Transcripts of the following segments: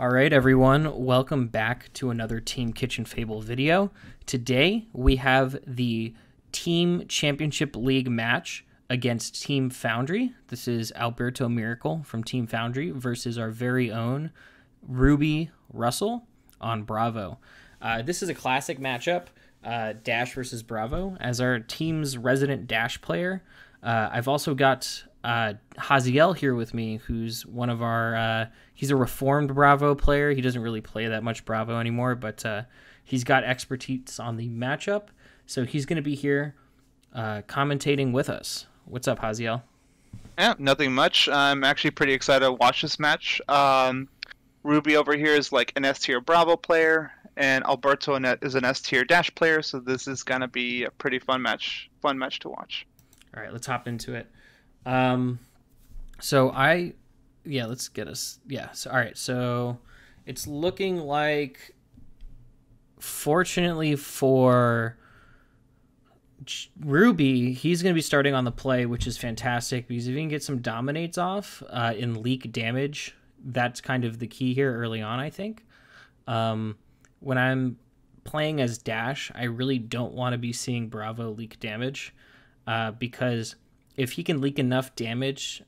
All right, everyone, welcome back to another Team Kitchen Fable video. Today, we have the Team Championship League match against Team Foundry. This is Alberto Miracle from Team Foundry versus our very own Ruby Russell on Bravo. This is a classic matchup, Dash versus Bravo. As our team's resident Dash player, I've also got Haziel here with me, who's one of our he's a reformed Bravo player. He doesn't really play that much Bravo anymore, but he's got expertise on the matchup, so he's going to be here commentating with us. What's up, Haziel? Yeah, nothing much. I'm actually pretty excited to watch this match. Ruby over here is like an S tier Bravo player, and Alberto is an S tier Dash player, so this is going to be a pretty fun match to watch. All right, let's hop into it. All right, so it's looking like, fortunately for Ruby, he's going to be starting on the play, which is fantastic, because if he can get some dominates off in leak damage, that's kind of the key here early on, I think. When I'm playing as Dash, I really don't want to be seeing Bravo leak damage, because if he can leak enough damage,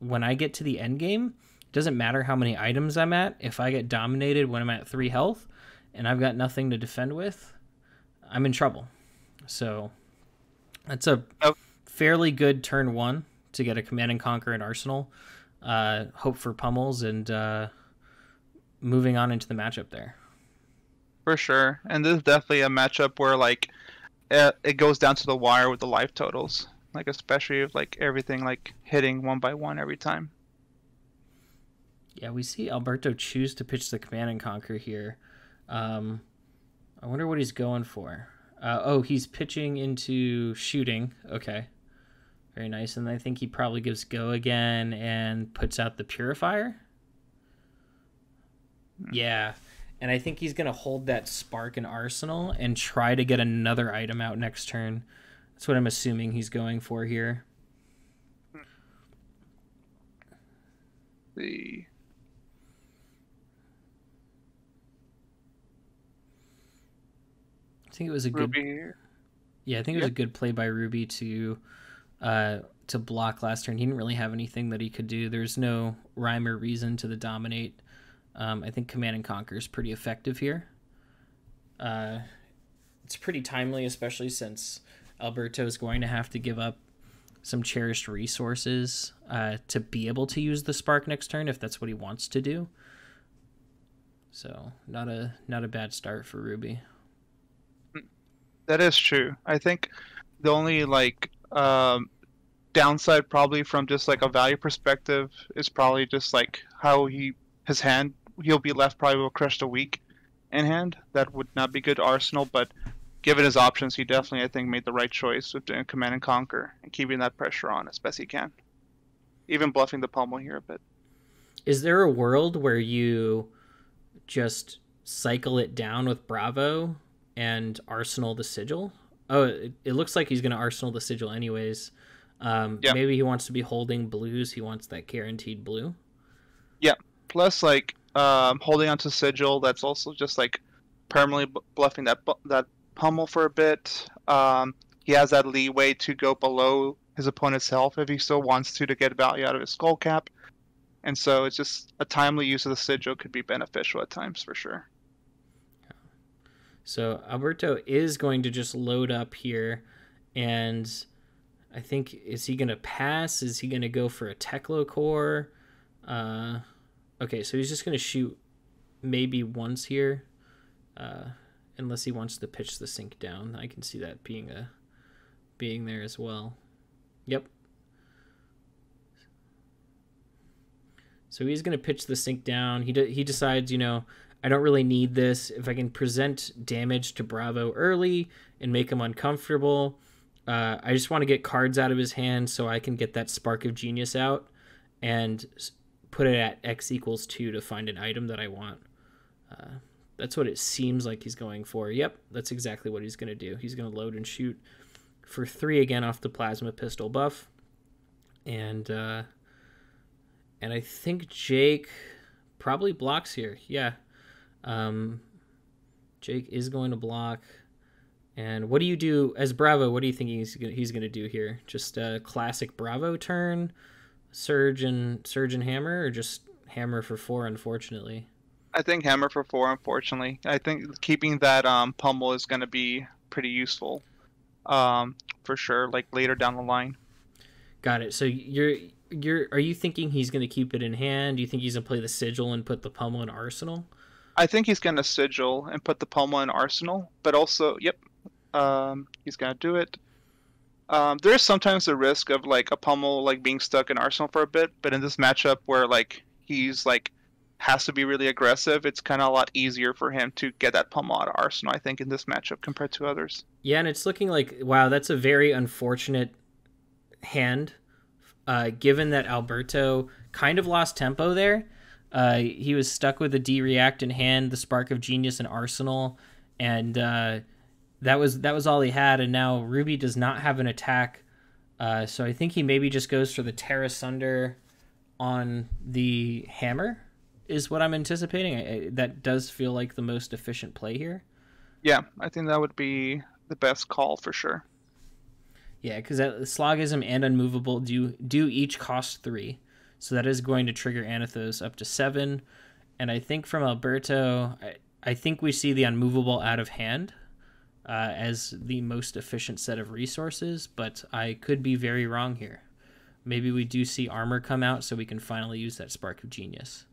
when I get to the end game, it doesn't matter how many items I'm at. If I get dominated when I'm at 3 health and I've got nothing to defend with, I'm in trouble. So that's a fairly good turn one to get a Command and Conquer and Arsenal. Hope for Pummels and moving on into the matchup there. For sure. And this is definitely a matchup where, like, it goes down to the wire with the life totals. Like, especially if, like, everything, like, hitting one by one every time. Yeah, we see Alberto choose to pitch the Command and Conquer here. I wonder what he's going for. Oh, he's pitching into shooting. Okay. Very nice. And I think he probably gives go again and puts out the Purifier. Yeah. And I think he's going to hold that Spark in Arsenal and try to get another item out next turn. That's what I'm assuming he's going for here. See. I think it was a good. Yeah, I think it was a good play by Ruby to block last turn. He didn't really have anything that he could do. There's no rhyme or reason to the dominate. I think Command and Conquer is pretty effective here. It's pretty timely, especially since Alberto is going to have to give up some cherished resources to be able to use the Spark next turn if that's what he wants to do. So not a bad start for Ruby. That is true. I think the only downside probably from just like a value perspective is probably just like how he'll be left probably with Crush the Weak in hand. That would not be good to Arsenal, but given his options, he definitely, I think, made the right choice with doing Command and Conquer and keeping that pressure on as best he can. Even bluffing the Pummel here a bit. Is there a world where you just cycle it down with Bravo and Arsenal the Sigil? Oh, it looks like he's going to Arsenal the Sigil anyways. Yeah. Maybe he wants to be holding blues. He wants that guaranteed blue. Yeah. Plus, holding onto Sigil, that's also just, permanently bluffing that Pummel for a bit. He has that leeway to go below his opponent's health if he still wants to get value out of his skull cap, and so it's just a timely use of the Sigil could be beneficial at times for sure. So Alberto is going to just load up here, and I think, is he going to pass? Is he going to go for a Teklo Core? Okay, so he's just going to shoot maybe once here. Unless he wants to pitch the sink down. I can see that being there as well. Yep. So he's going to pitch the sink down. He decides, I don't really need this. If I can present damage to Bravo early and make him uncomfortable, I just want to get cards out of his hand so I can get that Spark of Genius out and put it at x = 2 to find an item that I want. That's what it seems like he's going for. Yep, that's exactly what he's going to do. He's going to load and shoot for 3 again off the Plasma Pistol buff. And I think Jake probably blocks here. Yeah. Jake is going to block. And what do you do as Bravo? What do you think he's gonna do here? Just a classic Bravo turn, surge and hammer, or just hammer for 4? Unfortunately, I think hammer for 4. Unfortunately, I think keeping that Pummel is gonna be pretty useful, for sure. Like later down the line. Got it. So are you thinking he's gonna keep it in hand? Do you think he's gonna play the sigil and put the Pummel in arsenal? I think he's gonna sigil and put the Pummel in arsenal, but also yep. He's gonna do it. There's sometimes a risk of like a Pummel like being stuck in arsenal for a bit, but in this matchup where like he's like has to be really aggressive, it's kind of a lot easier for him to get that Pummel out of arsenal, I think, in this matchup compared to others. Yeah, and it's looking like, wow, that's a very unfortunate hand, given that Alberto kind of lost tempo there. He was stuck with a D-React in hand, the Spark of Genius in arsenal, and that was all he had, and now Ruby does not have an attack, so I think he maybe just goes for the Terra Sunder on the hammer is what I'm anticipating. That does feel like the most efficient play here. Yeah, I think that would be the best call for sure. Yeah, because Slogism and Unmovable do each cost 3, so that is going to trigger Anathos up to 7, and I think from Alberto, I think we see the Unmovable out of hand. As the most efficient set of resources, but I could be very wrong here. Maybe we do see armor come out so we can finally use that Spark of Genius.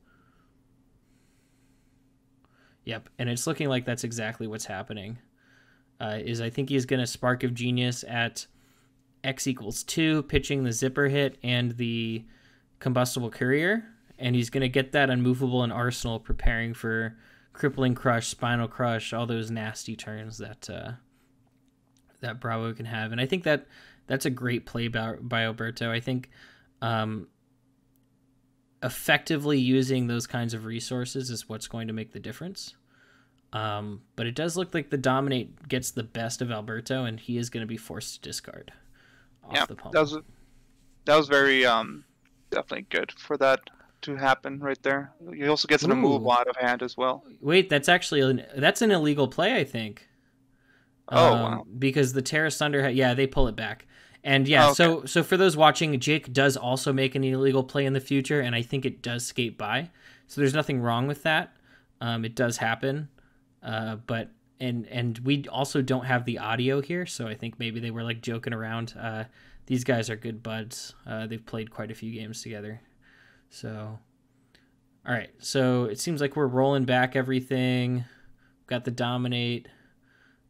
Yep, and it's looking like that's exactly what's happening. I think he's going to Spark of Genius at X equals 2, pitching the Zipper Hit and the Combustible Courier, and he's going to get that Unmovable in arsenal, preparing for Crippling Crush, Spinal Crush, all those nasty turns that that Bravo can have. And I think that's a great play by Alberto. I think effectively using those kinds of resources is what's going to make the difference. But it does look like the Dominate gets the best of Alberto, and he is going to be forced to discard off the Pummel. That was very definitely good for that to happen right there. He also gets an Immovable out of hand as well. Wait, that's actually that's an illegal play, I think. Oh, wow. Because the Terra Sunder, yeah, they pull it back. And yeah, oh, okay. So for those watching, Jake does also make an illegal play in the future, and I think it does skate by. So there's nothing wrong with that. It does happen. But we also don't have the audio here, so I think maybe they were like joking around. These guys are good buds. They've played quite a few games together. So, all right. So it seems like we're rolling back everything. Got the Dominate.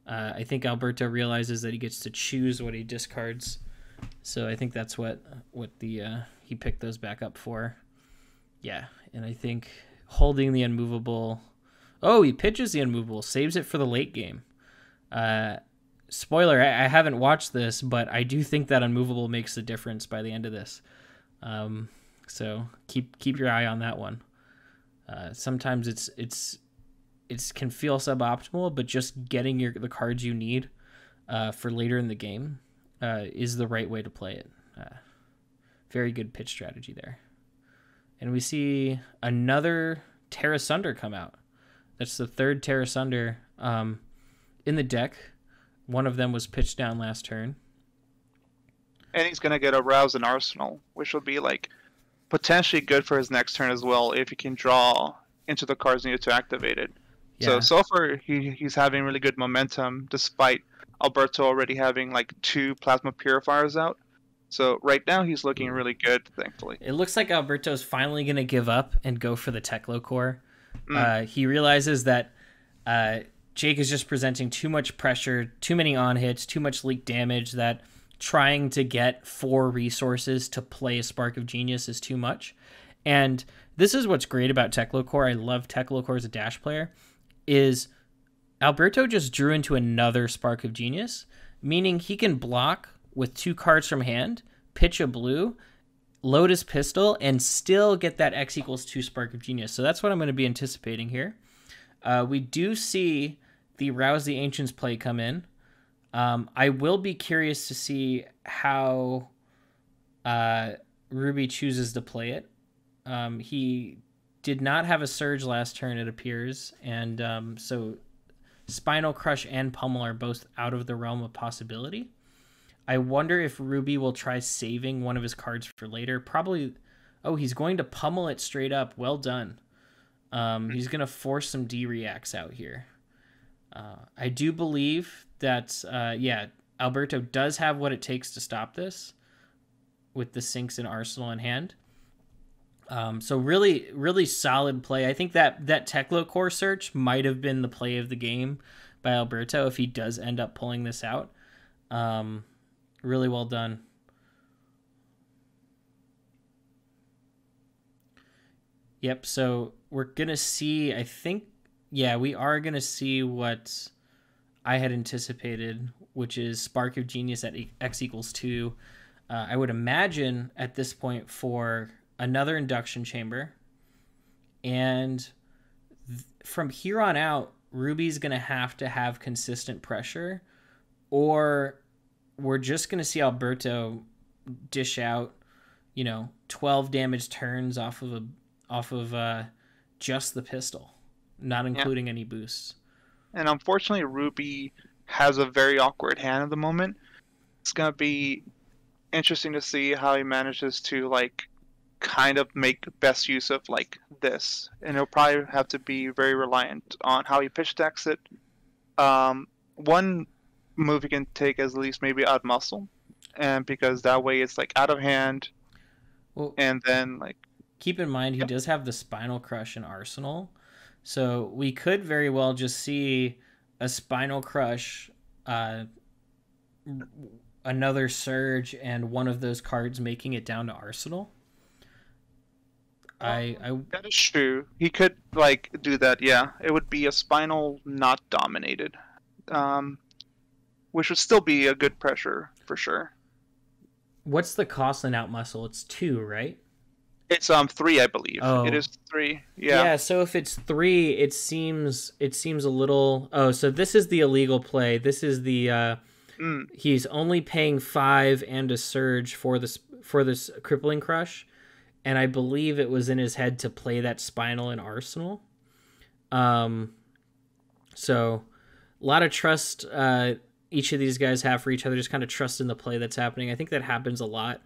I think Alberto realizes that he gets to choose what he discards. So I think that's what he picked those back up for. Yeah, and I think holding the Unmovable. Oh, he pitches the Unmovable, saves it for the late game. Spoiler: I haven't watched this, but I do think that Unmovable makes the difference by the end of this. So keep your eye on that one. Sometimes it can feel suboptimal, but just getting the cards you need for later in the game is the right way to play it. Very good pitch strategy there. And we see another Terra Sunder come out. That's the 3rd Terra Sunder in the deck. One of them was pitched down last turn. And he's gonna get a Rouse in arsenal, which will be like potentially good for his next turn as well if he can draw into the cards needed to activate it. Yeah. So far he's having really good momentum despite Alberto already having like 2 Plasma Purifiers out. So right now he's looking really good, thankfully. It looks like Alberto's finally going to give up and go for the Teklo Core. He realizes that Jake is just presenting too much pressure, too many on-hits, too much leak damage, that trying to get 4 resources to play a Spark of Genius is too much. And this is what's great about Teklo Core. I love Teklo Core as a Dash player, is Alberto just drew into another Spark of Genius, meaning he can block with 2 cards from hand, pitch a blue, load his pistol, and still get that X equals 2 Spark of Genius. So that's what I'm going to be anticipating here. We do see the Rouse the Ancients play come in. I will be curious to see how Ruby chooses to play it. He did not have a surge last turn, it appears, and so Spinal Crush and Pummel are both out of the realm of possibility. I wonder if Ruby will try saving one of his cards for later. Probably. Oh, he's going to Pummel it straight up. Well done. He's going to force some D-reacts out here. I do believe that, yeah, Alberto does have what it takes to stop this with the sinks and Arsenal in hand. So really, really solid play. I think that Teklo Core search might have been the play of the game by Alberto if he does end up pulling this out. Really well done. Yep, so we're going to see, I think, yeah, we are going to see what I had anticipated, which is Spark of Genius at x equals 2. I would imagine at this point for another Induction Chamber. And from here on out, Ruby's going to have consistent pressure, or we're just going to see Alberto dish out, you know, 12 damage turns off of just the pistol, not including any boosts. And unfortunately, Ruby has a very awkward hand at the moment. It's going to be interesting to see how he manages to, like, kind of make best use of, like, this. And he'll probably have to be very reliant on how he pitch decks it. One move he can take is at least maybe out muscle, and because that way it's, like, out of hand. Well, and then, like, keep in mind, he does have the Spinal Crush in Arsenal. So we could very well just see a Spinal Crush, another Surge, and one of those cards making it down to Arsenal. That is true. He could, like, do that, yeah. It would be a Spinal not dominated, which would still be a good pressure, for sure. What's the cost on Outmuscle? It's 2, right? It's 3, I believe. Oh. It is 3. Yeah. Yeah. So if it's 3, it seems a little. Oh, so this is the illegal play. This is the he's only paying 5 and a surge for this Crippling Crush, and I believe it was in his head to play that Spinal in Arsenal. So a lot of trust each of these guys have for each other. Just kind of trust in the play that's happening. I think that happens a lot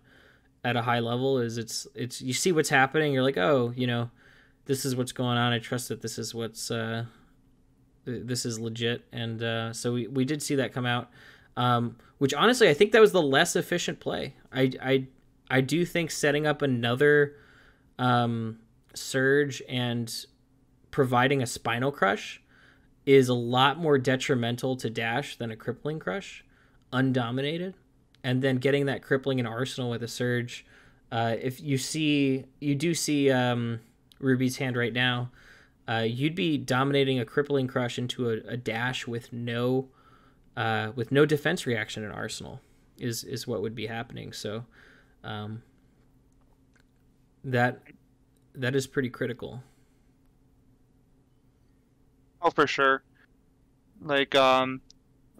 at a high level. Is it's you see what's happening, you're like, oh, you know, this is what's going on. I trust that this is what's this is legit. And so we did see that come out, which honestly I think that was the less efficient play. I do think setting up another surge and providing a Spinal Crush is a lot more detrimental to Dash than a Crippling Crush undominated. And then getting that crippling in Arsenal with a surge. If you do see Ruby's hand right now, you'd be dominating a Crippling Crush into a Dash with no defense reaction in Arsenal is what would be happening. So that is pretty critical. Oh, for sure. Like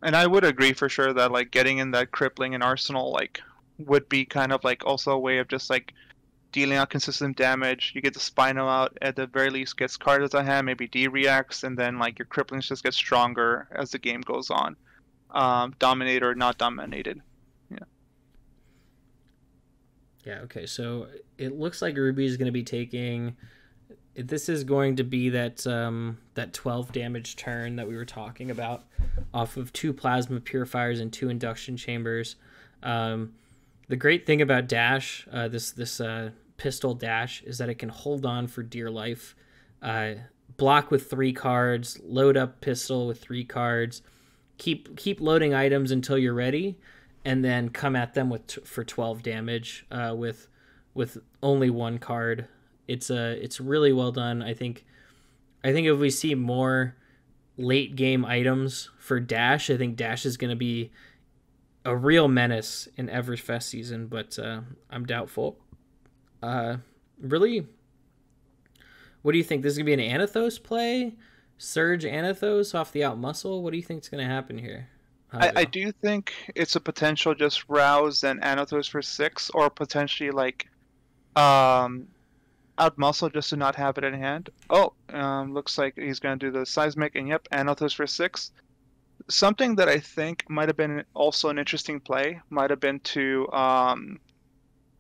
and I would agree for sure that, like, getting in that crippling and Arsenal, like, would be kind of, like, also a way of just, like, dealing out consistent damage. You get the Spinal out, at the very least gets cards out of hand, maybe D-reacts, and then, like, your crippling just gets stronger as the game goes on. Dominated or not dominated. Yeah. Yeah, okay, so it looks like Ruby's going to be taking... This is going to be that 12 damage turn that we were talking about off of 2 Plasma Purifiers and 2 Induction Chambers. The great thing about Dash, this pistol Dash, is that it can hold on for dear life. Block with 3 cards, load up pistol with 3 cards, keep loading items until you're ready, and then come at them for 12 damage with only 1 card. It's really well done. I think if we see more late game items for Dash, I think Dash is going to be a real menace in Everfest season, but I'm doubtful. Really, what do you think? This is going to be an Anathos play? Surge Anathos off the Outmuscle? What do you think is going to happen here? I do think it's a potential just Rouse and Anathos for 6, or potentially, like... Outmuscle just to not have it in hand. Oh, looks like he's going to do the Seismic, and yep, Anathos for 6. Something that I think might have been also an interesting play might have been to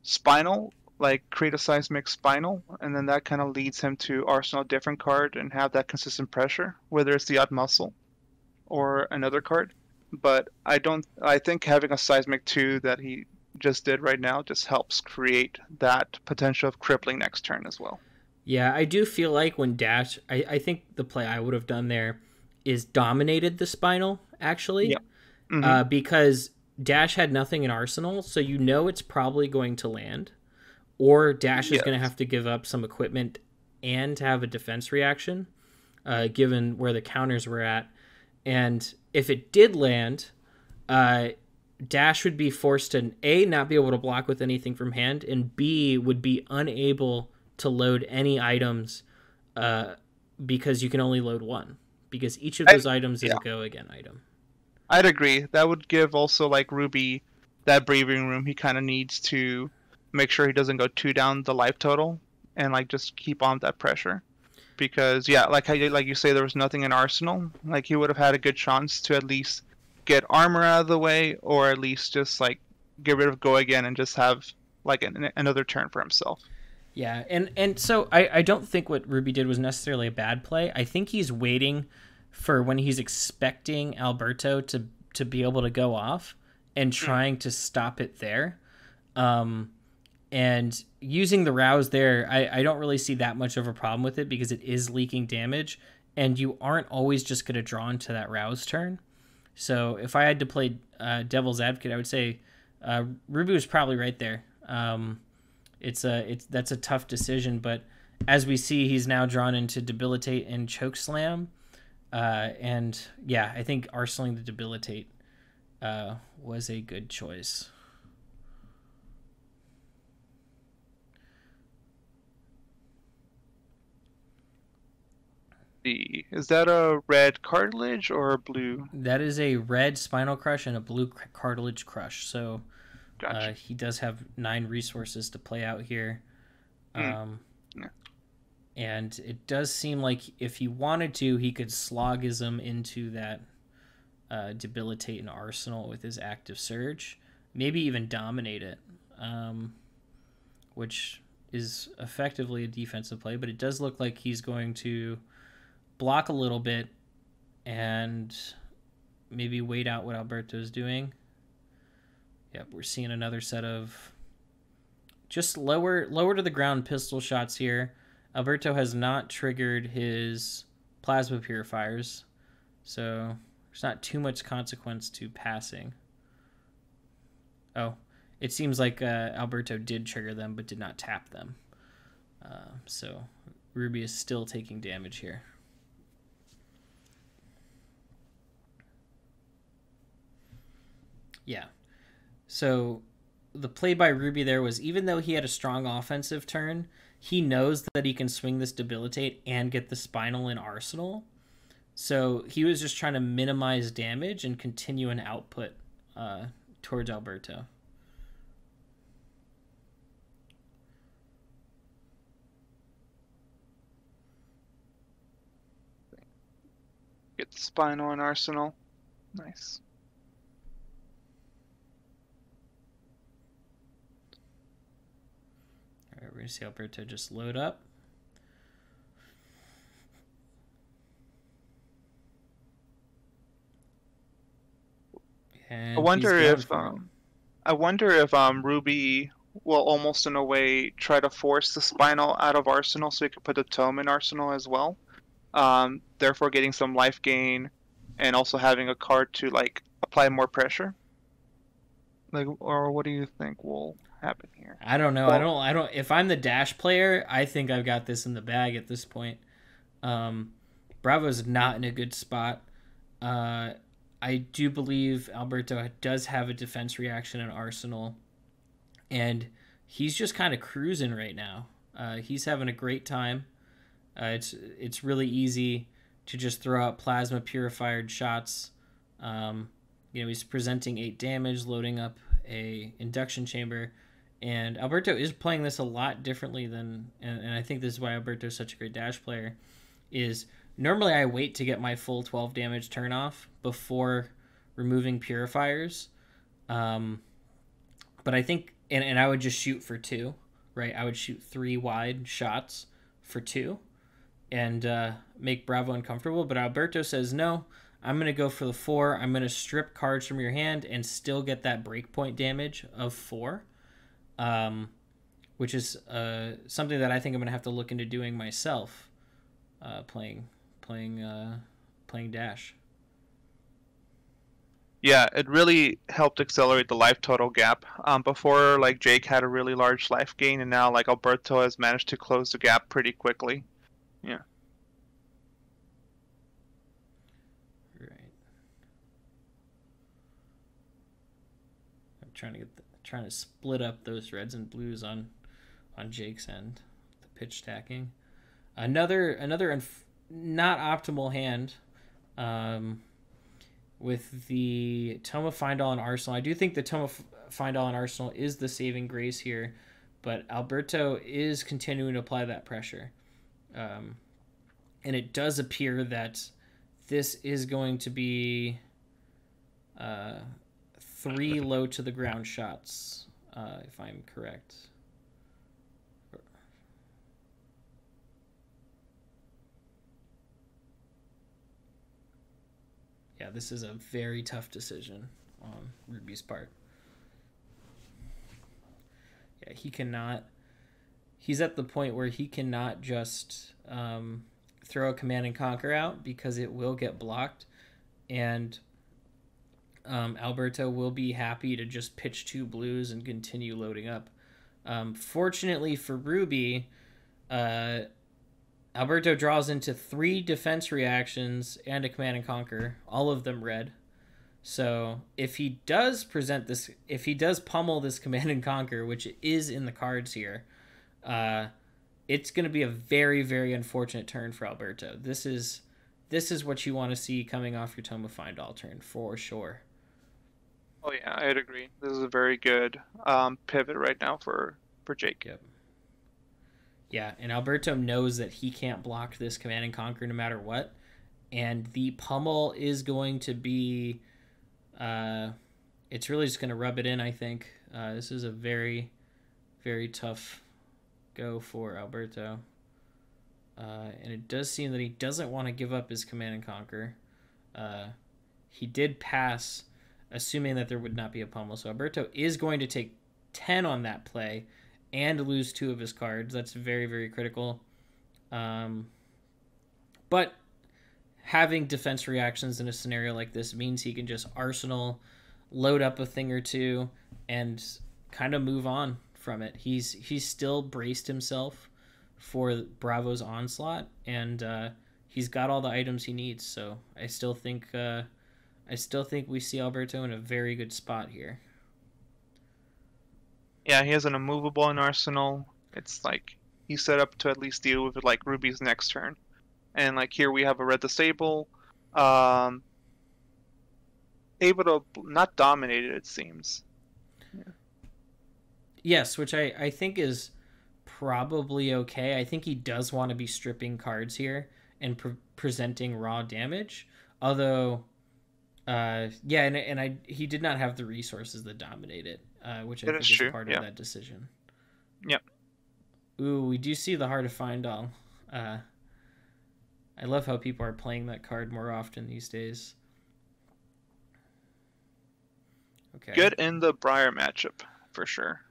Spinal, like create a Seismic Spinal, and then that kind of leads him to arsenal a different card and have that consistent pressure, whether it's the Outmuscle or another card. But I think having a Seismic 2 that he just did right now just helps create that potential of crippling next turn as well. Yeah, I do feel like when Dash, I think the play I would have done there is dominated the Spinal, actually. Yep. Mm-hmm. Because Dash had nothing in arsenal, so you know it's probably going to land, or Dash is going to have to give up some equipment and have a defense reaction, given where the counters were at. And if it did land, Dash would be forced to, A, not be able to block with anything from hand, and B, would be unable to load any items because you can only load one, because each of those items is a go-again item. I'd agree. That would give also, like, Ruby that breathing room he kind of needs to make sure he doesn't go 2 down the life total and, like, just keep on that pressure. Because, yeah, like you say, there was nothing in arsenal. Like, he would have had a good chance to at least get armor out of the way, or at least just like get rid of go again and just have like another turn for himself. Yeah, and so I don't think what Ruby did was necessarily a bad play. I think he's waiting for when he's expecting Alberto to be able to go off and trying to stop it there, and using the rouse there. I don't really see that much of a problem with it, because it is leaking damage and you aren't always just going to draw into that rouse turn. So if I had to play devil's advocate, I would say Ruby was probably right there. That's a tough decision, but as we see, he's now drawn into debilitate and chokeslam, and yeah, I think arsenaling the debilitate was a good choice. Is that a red cartilage or a blue? That is a red spinal crush and a blue cartilage crush. So gotcha. He does have 9 resources to play out here. Yeah. And it does seem like if he wanted to, he could slogism into that debilitate and arsenal with his active surge. Maybe even dominate it, which is effectively a defensive play. But it does look like he's going to block a little bit and maybe wait out what Alberto's doing. Yep, we're seeing another set of just lower to the ground pistol shots here. Alberto has not triggered his plasma purifiers, so there's not too much consequence to passing. Oh, it seems like Alberto did trigger them but did not tap them. So Ruby is still taking damage here. Yeah, so the play by Ruby there was, even though he had a strong offensive turn, he knows that he can swing this debilitate and get the spinal in arsenal. So he was just trying to minimize damage and continue an output towards Alberto. Get the spinal in arsenal. Nice. Alright, we're going to see Alberto just load up. And I wonder if Ruby will almost in a way try to force the spinal out of arsenal so he could put the tome in arsenal as well. Therefore getting some life gain and also having a card to like apply more pressure. Like, or what do you think will happen here? I don't know. Well, I don't. If I'm the Dash player, I think I've got this in the bag at this point. Bravo's not in a good spot. I do believe Alberto does have a defense reaction in arsenal, and he's just kind of cruising right now. He's having a great time. It's really easy to just throw out plasma purified shots. You know, he's presenting 8 damage, loading up a induction chamber, And Alberto is playing this a lot differently than, and I think this is why Alberto is such a great Dash player, is normally I wait to get my full 12 damage turn off before removing purifiers. But I think, and I would just shoot for 2, right? I would shoot 3 wide shots for 2 and make Bravo uncomfortable. But Alberto says, no, I'm going to go for the 4. I'm going to strip cards from your hand and still get that breakpoint damage of 4. Which is something that I think I'm gonna have to look into doing myself, playing Dash. Yeah, it really helped accelerate the life total gap. Before, like, Jake had a really large life gain, and now, like, Alberto has managed to close the gap pretty quickly. Yeah. Right. I'm trying to get the. Trying to split up those reds and blues on Jake's end, the pitch stacking. Another not optimal hand with the Tome of Fyendal and Arsenal. I do think the Tome of Fyendal and Arsenal is the saving grace here, but Alberto is continuing to apply that pressure. And it does appear that this is going to be... 3 low to the ground shots, if I'm correct. Yeah, this is a very tough decision on Ruby's part. Yeah, he cannot... He's at the point where he cannot just throw a Command and Conquer out because it will get blocked, and... Alberto will be happy to just pitch 2 blues and continue loading up. Fortunately for Ruby, Alberto draws into 3 defense reactions and a Command and Conquer, all of them red. So if he does present this, if he does pummel this Command and Conquer, which is in the cards here, it's going to be a very, very unfortunate turn for Alberto. This is what you want to see coming off your Tome of Fyendal turn, for sure. Oh, yeah, I'd agree. This is a very good pivot right now for Jake. Yep. Yeah, and Alberto knows that he can't block this Command and Conquer no matter what. And the pummel is going to be... it's really just going to rub it in, I think. This is a very, very tough go for Alberto. And it does seem that he doesn't want to give up his Command and Conquer. He did pass... assuming that there would not be a pummel. So Alberto is going to take 10 on that play and lose 2 of his cards. That's very, very critical. But having defense reactions in a scenario like this means he can just Arsenal, load up a thing or 2, and kind of move on from it. He's still braced himself for Bravo's onslaught, and he's got all the items he needs. So I still think we see Alberto in a very good spot here. Yeah, he has an immovable in Arsenal. It's like he's set up to at least deal with, like, Ruby's next turn. And, like, here we have a red disable. Able to not dominate it, it seems. Yeah. Yes, which I think is probably okay. I think he does want to be stripping cards here and presenting raw damage. Although... yeah, and he did not have the resources that dominate it, which I think is part of that decision. Yep. Ooh, we do see the Heart of Fyendal. I love how people are playing that card more often these days. Okay. Good in the Briar matchup, for sure.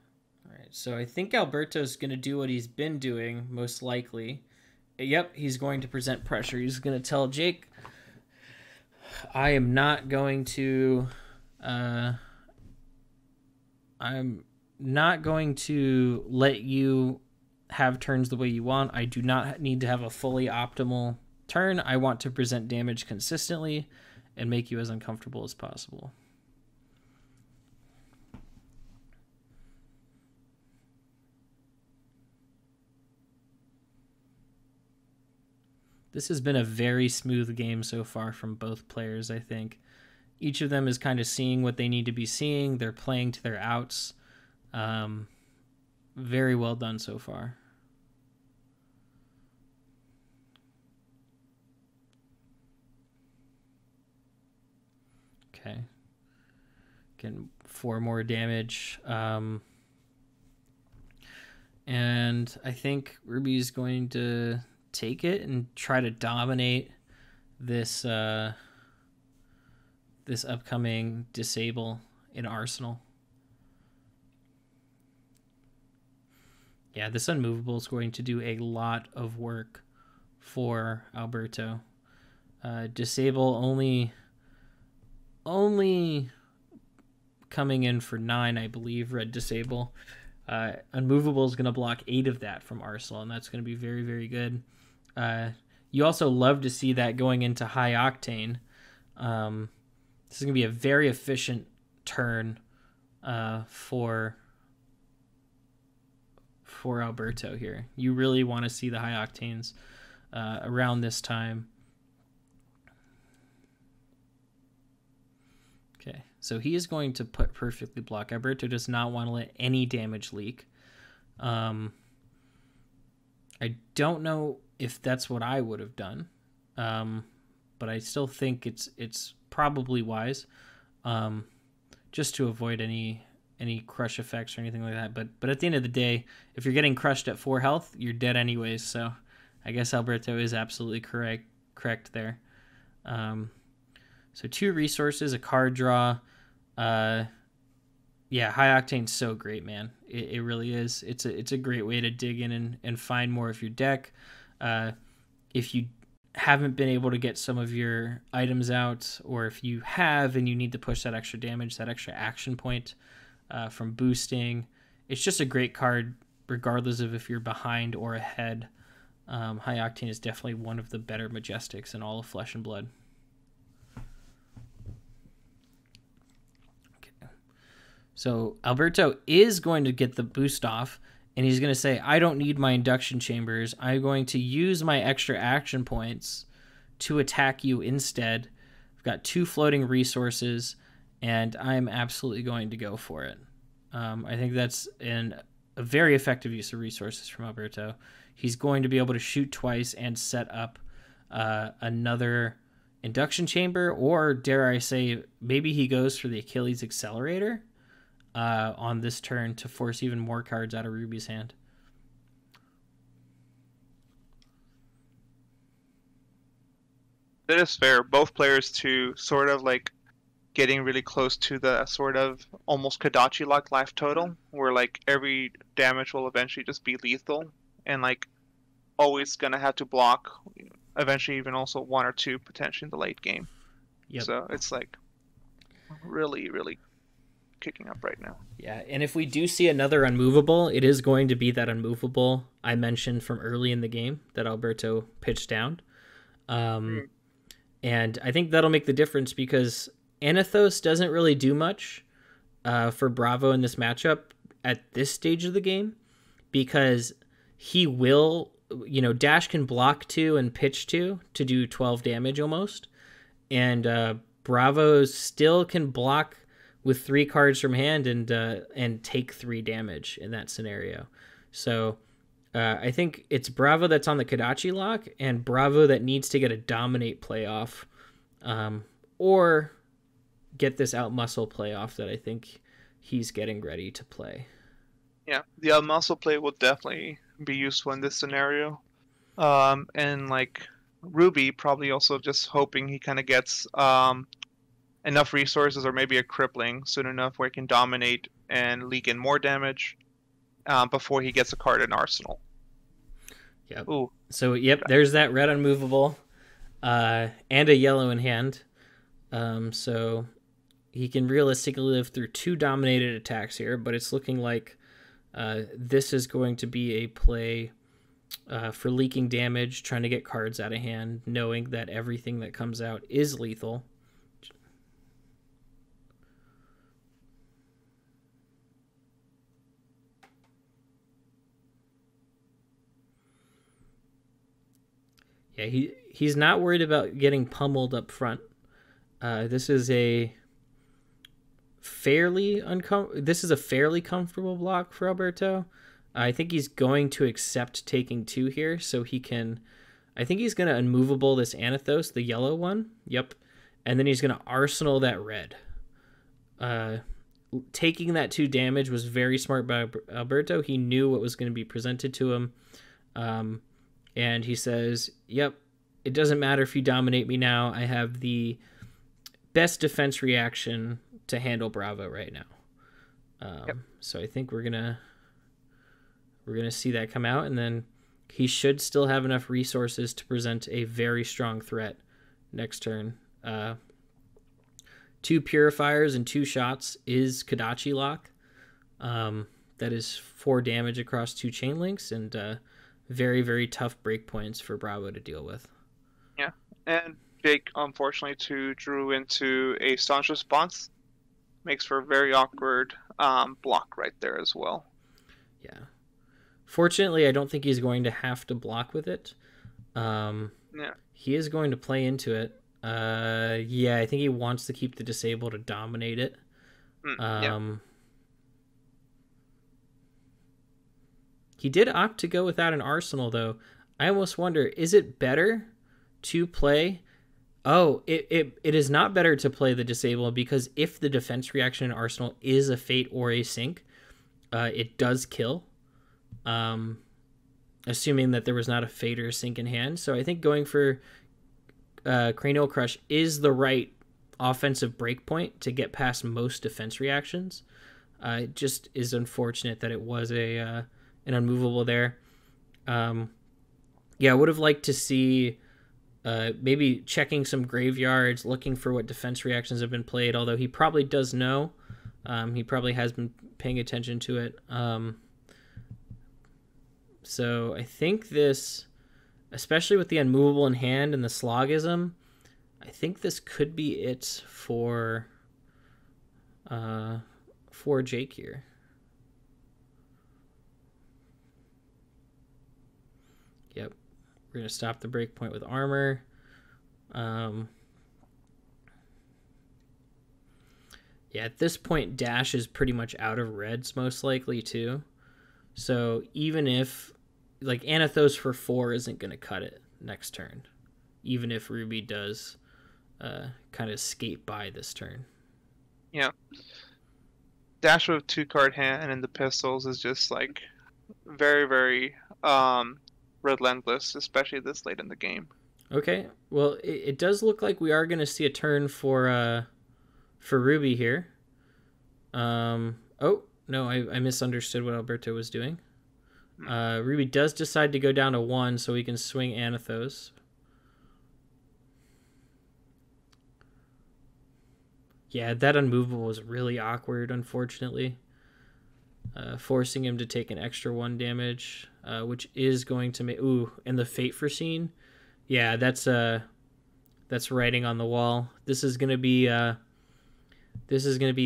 All right, so I think Alberto's going to do what he's been doing, most likely. Yep, he's going to present pressure. He's going to tell Jake... I am not going to let you have turns the way you want. I do not need to have a fully optimal turn. I want to present damage consistently and make you as uncomfortable as possible. This has been a very smooth game so far from both players, I think. Each of them is kind of seeing what they need to be seeing. They're playing to their outs. Very well done so far. Okay. Again, 4 more damage. And I think Ruby's going to take it and try to dominate this this upcoming disable in Arsenal. Yeah, this unmovable is going to do a lot of work for Alberto. Disable only coming in for 9, I believe, red disable. Unmovable is going to block 8 of that from Arsenal, and that's going to be very, very good. You also love to see that going into High Octane. This is going to be a very efficient turn for Alberto here. You really want to see the High Octanes around this time. Okay, so he is going to put perfectly block. Alberto does not want to let any damage leak. I don't know if that's what I would have done, but I still think it's probably wise, just to avoid any crush effects or anything like that. But at the end of the day, if you're getting crushed at 4 health, you're dead anyways. So I guess Alberto is absolutely correct there. So 2 resources, a card draw. Yeah, High Octane's so great, man. It really is. It's a great way to dig in and find more of your deck. If you haven't been able to get some of your items out, or if you have and you need to push that extra damage, that extra action point from boosting, it's just a great card regardless of if you're behind or ahead. High Octane is definitely one of the better Majestics in all of Flesh and Blood. Okay. So Alberto is going to get the boost off, and he's going to say, I don't need my induction chambers. I'm going to use my extra action points to attack you instead. I've got 2 floating resources, and I'm absolutely going to go for it. I think that's a very effective use of resources from Alberto. He's going to be able to shoot twice and set up another induction chamber, or dare I say, maybe he goes for the Achilles Accelerator on this turn to force even more cards out of Ruby's hand. That is fair. Both players to sort of like getting really close to the sort of almost Kodachi-like life total, where like every damage will eventually just be lethal and like always gonna have to block eventually, even also 1 or 2 potentially in the late game. Yep. So it's like really, really kicking up right now. Yeah, and if we do see another unmovable, it is going to be that unmovable I mentioned from early in the game that Alberto pitched down. And I think that'll make the difference, because Anathos doesn't really do much for Bravo in this matchup at this stage of the game, because he will, you know, Dash can block 2 and pitch 2 to do 12 damage almost, and Bravo still can block with 3 cards from hand and take 3 damage in that scenario. So I think it's Bravo that's on the Kodachi lock, and Bravo that needs to get a dominate playoff, or get this outmuscle playoff that I think he's getting ready to play. Yeah, the outmuscle play will definitely be useful in this scenario. And like Ruby probably also just hoping he kind of gets enough resources, or maybe a crippling soon enough where he can dominate and leak in more damage before he gets a card in Arsenal. Yep. Ooh. So, yep, there's that red unmovable and a yellow in hand. So he can realistically live through 2 dominated attacks here, but it's looking like this is going to be a play for leaking damage, trying to get cards out of hand, knowing that everything that comes out is lethal. Yeah, he's not worried about getting pummeled up front. This is a fairly comfortable block for Alberto. I think he's going to accept taking two here, so he can... I think he's going to unmovable this Anathos, the yellow one. Yep. And then he's going to arsenal that red. Taking that 2 damage was very smart by Alberto. He knew what was going to be presented to him. And he says, yep, it doesn't matter if you dominate me now. I have the best defense reaction to handle Bravo right now. Yep. So I think we're gonna see that come out, and then he should still have enough resources to present a very strong threat next turn. 2 purifiers and 2 shots is Kadachi Lock. That is 4 damage across 2 chain links, and very, very tough breakpoints for Bravo to deal with. Yeah, and Jake, unfortunately, drew into a staunch response. Makes for a very awkward block right there as well. Yeah. Fortunately, I don't think he's going to have to block with it. Yeah. He is going to play into it. Yeah, I think he wants to keep the disable to dominate it. Yeah. He did opt to go without an arsenal, though. I almost wonder, is it better to play... Oh, it is not better to play the disable, because if the defense reaction in arsenal is a fate or a sink, it does kill. Assuming that there was not a fate or a sink in hand. So I think going for Cranial Crush is the right offensive breakpoint to get past most defense reactions. It just is unfortunate that it was a an unmovable there. Yeah, I would have liked to see maybe checking some graveyards, looking for what defense reactions have been played, although he probably does know. He probably has been paying attention to it. So I think this, especially with the unmovable in hand and the slogism, I think this could be it for Jake here. Yep. We're going to stop the breakpoint with armor. Yeah, at this point, Dash is pretty much out of reds, most likely, too. So even if, like, Anathos for 4 isn't going to cut it next turn, even if Ruby does kind of skate by this turn. Yeah. Dash with 2-card hand and the pistols is just, like, very, very... relentless, especially this late in the game. Okay, well, it does look like we are going to see a turn for Ruby here. Oh no, I misunderstood what Alberto was doing. Ruby does decide to go down to 1, so we can swing Anathos. Yeah, that unmovable was really awkward, unfortunately. Forcing him to take an extra 1 damage, which is going to make... Ooh, and the Fate Foreseen. Yeah, that's writing on the wall. This is going to be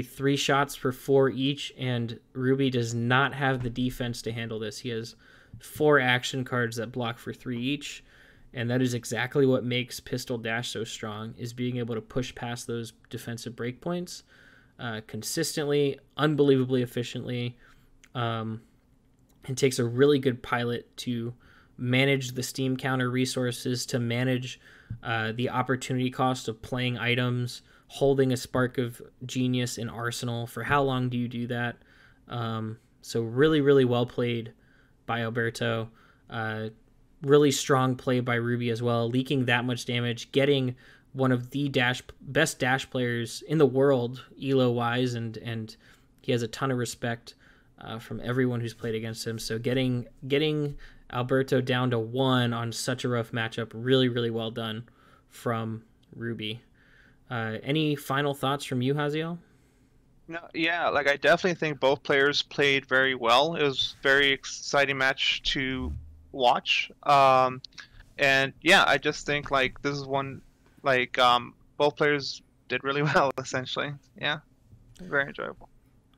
3 shots for 4 each, and Ruby does not have the defense to handle this. He has 4 action cards that block for 3 each, and that is exactly what makes Pistol Dash so strong, is being able to push past those defensive breakpoints consistently, unbelievably efficiently, and takes a really good pilot to manage the Steam counter resources, to manage the opportunity cost of playing items, holding a Spark of Genius in Arsenal. For how long do you do that? So really, really well played by Alberto. Really strong play by Ruby as well, leaking that much damage, getting one of the best Dash players in the world, ELO-wise, and he has a ton of respect from everyone who's played against him. So getting Alberto down to 1 on such a rough matchup, really, really well done from Ruby. Any final thoughts from you, Haziel? No, yeah, like I definitely think both players played very well. It was a very exciting match to watch. And yeah, I just think like this is one... Like, both players did really well, essentially. Yeah, very enjoyable.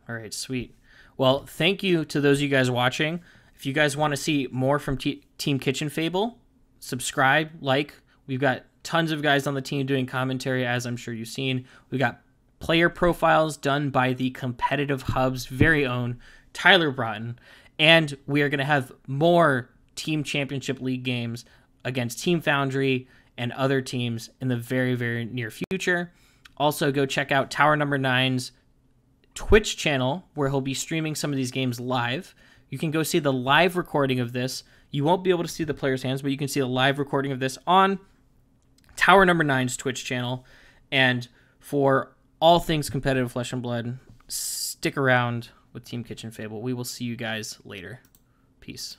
All right, sweet. Well, thank you to those of you guys watching. If you guys want to see more from Team Kitchen Fable, subscribe, like. We've got tons of guys on the team doing commentary, as I'm sure you've seen. We've got player profiles done by the Competitive Hub's very own Tyler Broughton. And we are going to have more Team Championship League games against Team Foundry and other teams in the very, very near future. Also, go check out Tower Number 9's Twitch channel, where he'll be streaming some of these games live. You can go see the live recording of this. You won't be able to see the players' hands, but you can see the live recording of this on Tower Number 9's Twitch channel. And for all things competitive Flesh and Blood, stick around with Team Kitchen Fable. We will see you guys later. Peace.